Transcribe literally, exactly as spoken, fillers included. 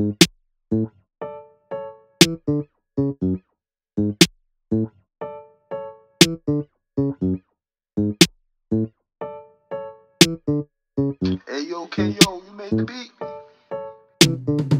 Hey yo, K O, you made the beat.